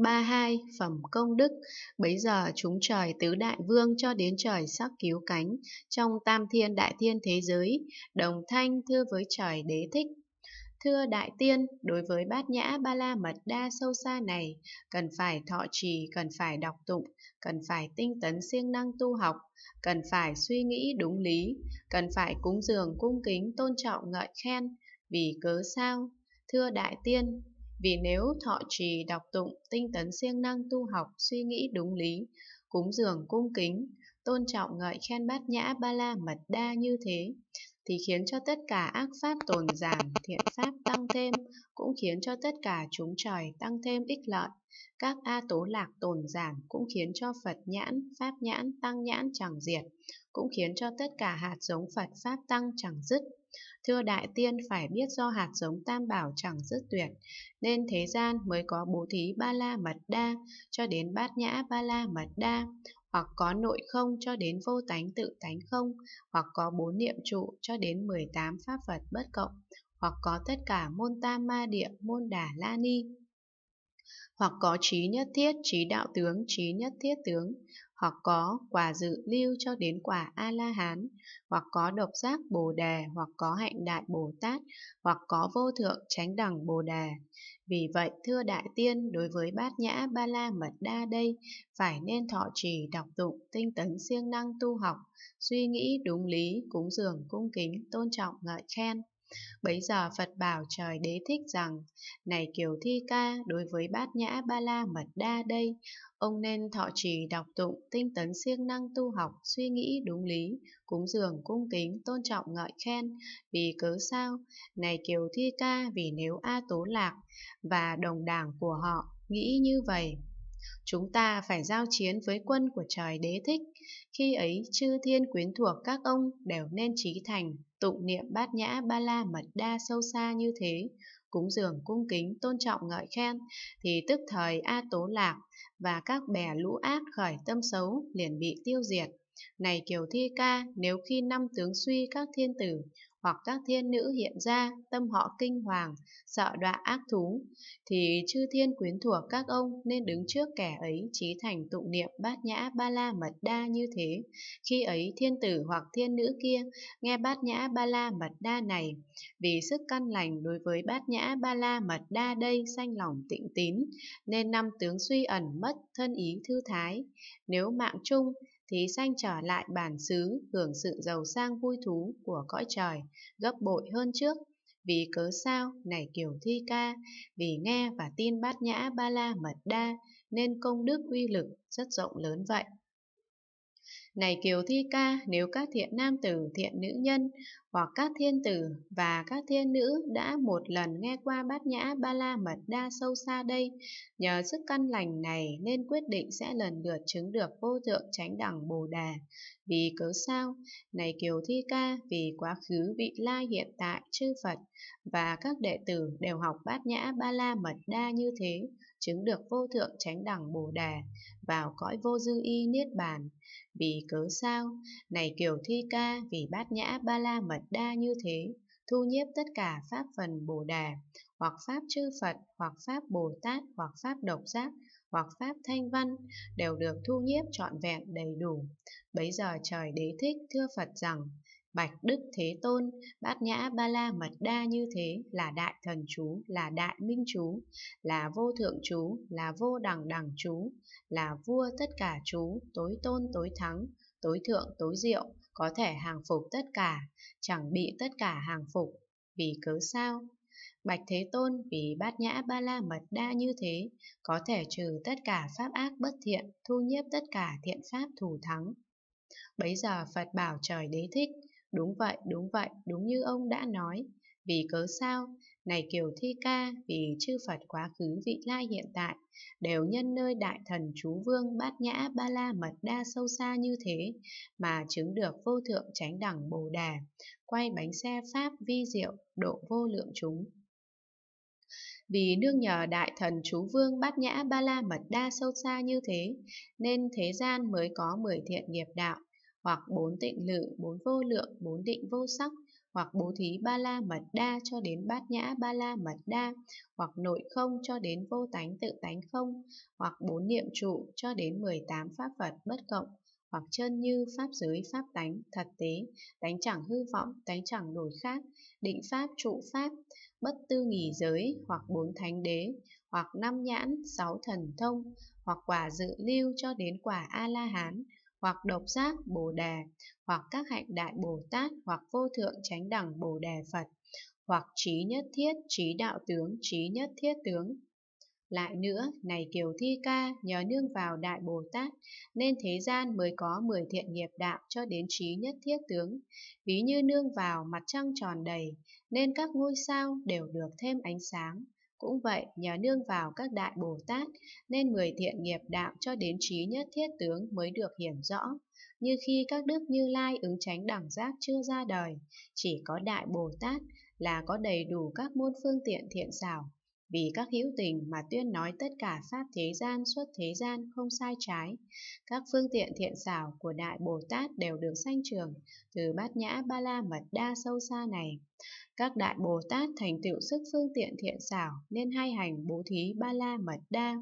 32. Phẩm công đức. Bấy giờ chúng trời tứ đại vương cho đến trời sắc cứu cánh, trong tam thiên đại thiên thế giới, đồng thanh thưa với trời Đế Thích: Thưa đại tiên, đối với bát nhã ba la mật đa sâu xa này, cần phải thọ trì, cần phải đọc tụng, cần phải tinh tấn siêng năng tu học, cần phải suy nghĩ đúng lý, cần phải cúng dường cung kính tôn trọng ngợi khen. Vì cớ sao? Thưa đại tiên, vì nếu thọ trì đọc tụng, tinh tấn siêng năng tu học, suy nghĩ đúng lý, cúng dường cung kính, tôn trọng ngợi khen bát nhã ba la mật đa như thế, thì khiến cho tất cả ác pháp tồn giảm, thiện pháp tăng thêm, cũng khiến cho tất cả chúng trời tăng thêm ích lợi. Các a tố lạc tồn giảm, cũng khiến cho Phật nhãn, Pháp nhãn, Tăng nhãn chẳng diệt, cũng khiến cho tất cả hạt giống Phật Pháp Tăng chẳng dứt. Thưa đại tiên, phải biết do hạt giống Tam Bảo chẳng dứt tuyệt, nên thế gian mới có bố thí ba la mật đa cho đến bát nhã ba la mật đa, hoặc có nội không cho đến vô tánh tự tánh không, hoặc có bốn niệm trụ cho đến 18 pháp Phật bất cộng, hoặc có tất cả môn tam ma địa, môn đà la ni, hoặc có trí nhất thiết, trí đạo tướng, trí nhất thiết tướng, hoặc có quả dự lưu cho đến quả A-la-hán, hoặc có độc giác Bồ Đề, hoặc có hạnh đại Bồ Tát, hoặc có vô thượng chánh đẳng Bồ Đề. Vì vậy, thưa đại tiên, đối với bát nhã ba la mật đa đây, phải nên thọ trì đọc tụng, tinh tấn siêng năng tu học, suy nghĩ đúng lý, cúng dường cung kính, tôn trọng ngợi khen. Bấy giờ Phật bảo trời Đế Thích rằng: Này Kiều Thi Ca, đối với bát nhã ba la mật đa đây, ông nên thọ trì đọc tụng, tinh tấn siêng năng tu học, suy nghĩ đúng lý, cúng dường cung kính, tôn trọng ngợi khen. Vì cớ sao? Này Kiều Thi Ca, vì nếu A Tố Lạc và đồng đảng của họ nghĩ như vậy, chúng ta phải giao chiến với quân của trời Đế Thích. Khi ấy chư thiên quyến thuộc các ông đều nên trí thành tụng niệm bát nhã ba la mật đa sâu xa như thế, cúng dường cung kính, tôn trọng ngợi khen, thì tức thời A Tố Lạc và các bè lũ ác khởi tâm xấu liền bị tiêu diệt. Này Kiều Thi Ca, nếu khi năm tướng suy các thiên tử hoặc các thiên nữ hiện ra, tâm họ kinh hoàng, sợ đọa ác thú, thì chư thiên quyến thuộc các ông nên đứng trước kẻ ấy chí thành tụng niệm bát nhã ba la mật đa như thế. Khi ấy thiên tử hoặc thiên nữ kia nghe bát nhã ba la mật đa này, vì sức căn lành đối với bát nhã ba la mật đa đây sanh lòng tịnh tín, nên năm tướng suy ẩn mất, thân ý thư thái. Nếu mạng chung thì sanh trở lại bản xứ, hưởng sự giàu sang vui thú của cõi trời gấp bội hơn trước. Vì cớ sao? Này Kiều Thi Ca, vì nghe và tin bát nhã ba la mật đa nên công đức uy lực rất rộng lớn vậy. Này Kiều Thi Ca, nếu các thiện nam tử, thiện nữ nhân hoặc các thiên tử và các thiên nữ đã một lần nghe qua bát nhã ba la mật đa sâu xa đây, nhờ sức căn lành này nên quyết định sẽ lần lượt chứng được vô thượng chánh đẳng Bồ Đề. Vì cớ sao? Này Kiều Thi Ca, vì quá khứ, vị lai, hiện tại chư Phật và các đệ tử đều học bát nhã ba la mật đa như thế, chứng được vô thượng chánh đẳng Bồ Đề, vào cõi vô dư y niết bàn. Vì cớ sao? Này Kiều Thi Ca, vì bát nhã ba la mật đa như thế thu nhiếp tất cả pháp phần Bồ Đề, hoặc pháp chư Phật, hoặc pháp Bồ Tát, hoặc pháp độc giác, hoặc pháp thanh văn, đều được thu nhiếp trọn vẹn đầy đủ. Bấy giờ trời Đế Thích thưa Phật rằng: Bạch Đức Thế Tôn, bát nhã ba la mật đa như thế là đại thần chú, là đại minh chú, là vô thượng chú, là vô đẳng đẳng chú, là vua tất cả chú, tối tôn tối thắng, tối thượng tối diệu, có thể hàng phục tất cả, chẳng bị tất cả hàng phục. Vì cớ sao? Bạch Thế Tôn, vì bát nhã ba la mật đa như thế có thể trừ tất cả pháp ác bất thiện, thu nhiếp tất cả thiện pháp thù thắng. Bấy giờ Phật bảo trời Đế Thích: Đúng vậy, đúng vậy, đúng như ông đã nói. Vì cớ sao? Này Kiều Thi Ca, vì chư Phật quá khứ, vị lai, hiện tại đều nhân nơi đại thần chú vương bát nhã ba la mật đa sâu xa như thế mà chứng được vô thượng chánh đẳng Bồ Đề, quay bánh xe pháp vi diệu, độ vô lượng chúng. Vì nương nhờ đại thần chú vương bát nhã ba la mật đa sâu xa như thế, nên thế gian mới có 10 thiện nghiệp đạo, hoặc 4 tịnh lự, 4 vô lượng, 4 định vô sắc, hoặc bố thí ba la mật đa cho đến bát nhã ba la mật đa, hoặc nội không cho đến vô tánh tự tánh không, hoặc bốn niệm trụ cho đến 18 pháp Phật bất cộng, hoặc chân như pháp giới pháp tánh thật tế, tánh chẳng hư vọng, tánh chẳng đổi khác, định pháp trụ pháp, bất tư nghỉ giới, hoặc bốn thánh đế, hoặc năm nhãn, sáu thần thông, hoặc quả dự lưu cho đến quả A-la-hán, hoặc độc giác Bồ Đề, hoặc các hạnh đại Bồ Tát, hoặc vô thượng chánh đẳng Bồ Đề Phật, hoặc trí nhất thiết, trí đạo tướng, trí nhất thiết tướng. Lại nữa, này Kiều Thi Ca, nhờ nương vào Đại Bồ Tát, nên thế gian mới có 10 thiện nghiệp đạo cho đến trí nhất thiết tướng. Ví như nương vào mặt trăng tròn đầy, nên các ngôi sao đều được thêm ánh sáng. Cũng vậy, nhờ nương vào các Đại Bồ Tát, nên 10 thiện nghiệp đạo cho đến trí nhất thiết tướng mới được hiển rõ. Như khi các đức Như Lai ứng chánh đẳng giác chưa ra đời, chỉ có Đại Bồ Tát là có đầy đủ các môn phương tiện thiện xảo, vì các hữu tình mà tuyên nói tất cả pháp thế gian xuất thế gian không sai trái. Các phương tiện thiện xảo của Đại Bồ Tát đều được sanh trường từ bát nhã ba la mật đa sâu xa này. Các Đại Bồ Tát thành tựu sức phương tiện thiện xảo nên hay hành bố thí ba la mật đa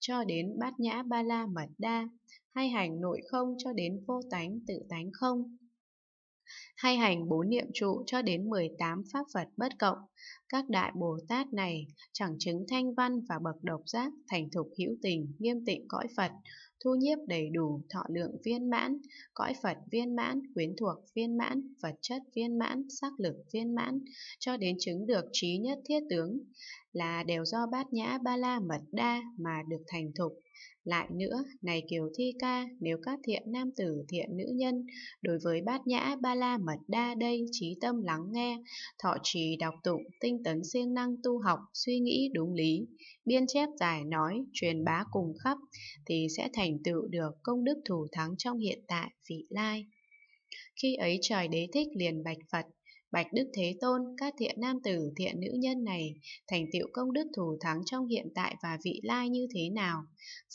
cho đến bát nhã ba la mật đa, hay hành nội không cho đến vô tánh tự tánh không, hay hành bốn niệm trụ cho đến 18 pháp Phật bất cộng. Các Đại Bồ Tát này chẳng chứng thanh văn và bậc độc giác, thành thục hữu tình, nghiêm tịnh cõi Phật, thu nhiếp đầy đủ, thọ lượng viên mãn, cõi Phật viên mãn, quyến thuộc viên mãn, vật chất viên mãn, sắc lực viên mãn, cho đến chứng được trí nhất thiết tướng, là đều do bát nhã ba la mật đa mà được thành thục. Lại nữa, này Kiều Thi Ca, nếu các thiện nam tử, thiện nữ nhân, đối với bát nhã ba la mật đa đây trí tâm lắng nghe, thọ trì đọc tụng, tinh tấn siêng năng tu học, suy nghĩ đúng lý, biên chép giải nói, truyền bá cùng khắp, thì sẽ thành tựu được công đức thủ thắng trong hiện tại vị lai. Khi ấy trời Đế Thích liền bạch Phật: Bạch Đức Thế Tôn, các thiện nam tử, thiện nữ nhân này thành tựu công đức thù thắng trong hiện tại và vị lai như thế nào?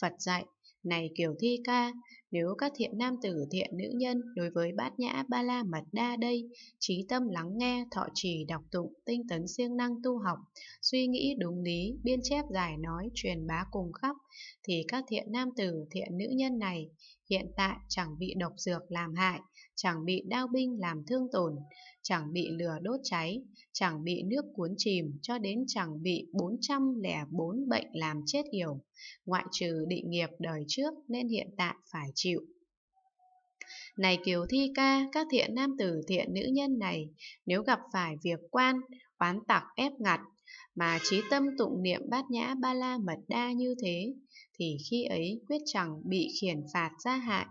Phật dạy: Này Kiều Thi Ca, nếu các thiện nam tử, thiện nữ nhân đối với bát nhã ba la mật đa đây trí tâm lắng nghe, thọ trì đọc tụng, tinh tấn siêng năng tu học, suy nghĩ đúng lý, biên chép giải nói, truyền bá cùng khắp, thì các thiện nam tử, thiện nữ nhân này hiện tại chẳng bị độc dược làm hại, chẳng bị đao binh làm thương tổn, chẳng bị lửa đốt cháy, chẳng bị nước cuốn chìm, cho đến chẳng bị 404 bệnh làm chết yểu, ngoại trừ định nghiệp đời trước nên hiện tại phải chịu. Này Kiều Thi Ca, các thiện nam tử, thiện nữ nhân này nếu gặp phải việc quan, oán tặc ép ngặt mà trí tâm tụng niệm bát nhã ba la mật đa như thế, thì khi ấy quyết chẳng bị khiển phạt gia hại.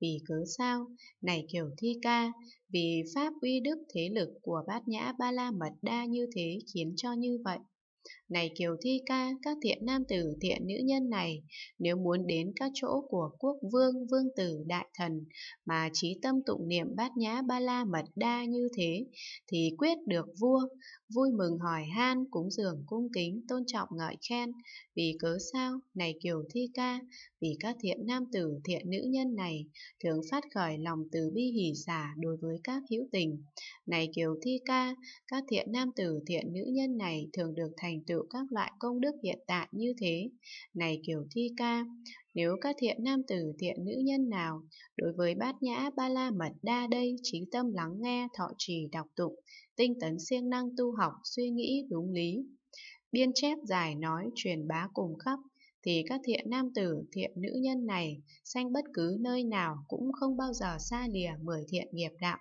Vì cớ sao? Này Kiều Thi Ca, vì pháp uy đức thế lực của bát nhã ba la mật đa như thế khiến cho như vậy. Này Kiều Thi Ca, các thiện nam tử, thiện nữ nhân này nếu muốn đến các chỗ của quốc vương, vương tử, đại thần mà trí tâm tụng niệm bát nhã ba la mật đa như thế, thì quyết được vua vui mừng hỏi han, cúng dường cung kính, tôn trọng ngợi khen. Vì cớ sao? Này Kiều Thi Ca, vì các thiện nam tử, thiện nữ nhân này thường phát khởi lòng từ bi hỷ xả đối với các hữu tình. Này Kiều Thi Ca, các thiện nam tử, thiện nữ nhân này thường được thành tựu các loại công đức hiện tại như thế. Này Kiều Thi Ca, nếu các thiện nam tử, thiện nữ nhân nào đối với bát nhã ba la mật đa đây trí tâm lắng nghe, thọ trì đọc tụng, tinh tấn siêng năng tu học, suy nghĩ đúng lý, biên chép giải nói, truyền bá cùng khắp, thì các thiện nam tử, thiện nữ nhân này sanh bất cứ nơi nào cũng không bao giờ xa lìa 10 thiện nghiệp đạo,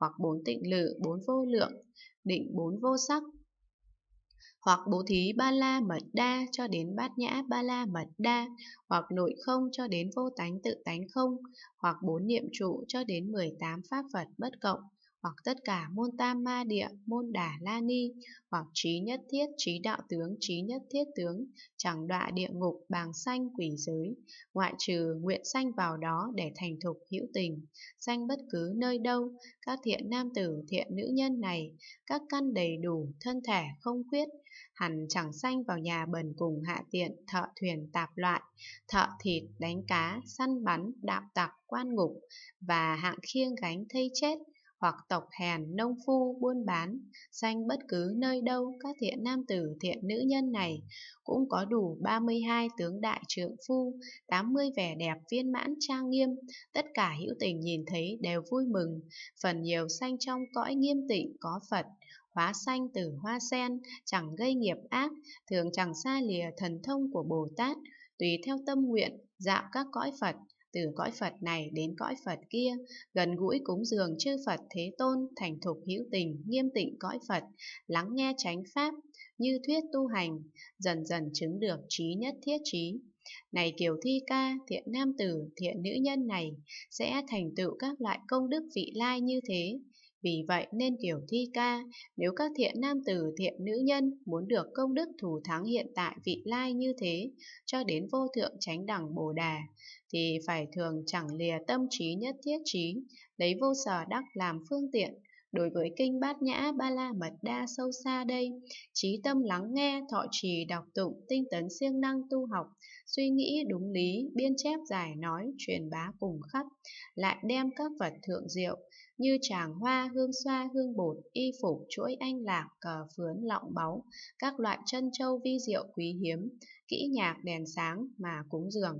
hoặc 4 tịnh lự, 4 vô lượng, định 4 vô sắc, hoặc bố thí ba la mật đa cho đến bát nhã ba la mật đa, hoặc nội không cho đến vô tánh tự tánh không, hoặc bốn niệm trụ cho đến 18 pháp Phật bất cộng, hoặc tất cả môn tam ma địa, môn đà la ni, hoặc trí nhất thiết, trí đạo tướng, trí nhất thiết tướng, chẳng đọa địa ngục, bàng sanh, quỷ giới, ngoại trừ nguyện sanh vào đó để thành thục hữu tình. Sanh bất cứ nơi đâu, các thiện nam tử, thiện nữ nhân này các căn đầy đủ, thân thể không khuyết, hẳn chẳng sanh vào nhà bần cùng hạ tiện, thợ thuyền tạp loại, thợ thịt đánh cá, săn bắn, đạo tặc, quan ngục và hạng khiêng gánh thây chết, hoặc tộc hèn, nông phu, buôn bán, sanh bất cứ nơi đâu các thiện nam tử, thiện nữ nhân này cũng có đủ 32 tướng đại trượng phu, 80 vẻ đẹp viên mãn trang nghiêm, tất cả hữu tình nhìn thấy đều vui mừng, phần nhiều sanh trong cõi nghiêm tịnh có Phật, hóa sanh từ hoa sen, chẳng gây nghiệp ác, thường chẳng xa lìa thần thông của Bồ Tát, tùy theo tâm nguyện, dạo các cõi Phật, từ cõi Phật này đến cõi Phật kia, gần gũi cúng dường chư Phật Thế Tôn, thành thục hữu tình, nghiêm tịnh cõi Phật, lắng nghe chánh pháp, như thuyết tu hành, dần dần chứng được trí nhất thiết trí. Này Kiều Thi Ca, thiện nam tử, thiện nữ nhân này sẽ thành tựu các loại công đức vị lai như thế. Vì vậy nên Kiều Thi Ca, nếu các thiện nam tử, thiện nữ nhân muốn được công đức thủ thắng hiện tại vị lai như thế, cho đến vô thượng chánh đẳng Bồ Đà, thì phải thường chẳng lìa tâm trí nhất thiết trí, lấy vô sở đắc làm phương tiện. Đối với kinh Bát Nhã Ba La Mật Đa sâu xa đây, trí tâm lắng nghe, thọ trì đọc tụng, tinh tấn siêng năng tu học, suy nghĩ đúng lý, biên chép giải nói, truyền bá cùng khắp, lại đem các vật thượng diệu như tràng hoa, hương xoa, hương bột, y phục, chuỗi anh lạc, cờ phướn, lọng báu, các loại trân châu vi diệu quý hiếm, kỹ nhạc đèn sáng mà cúng dường.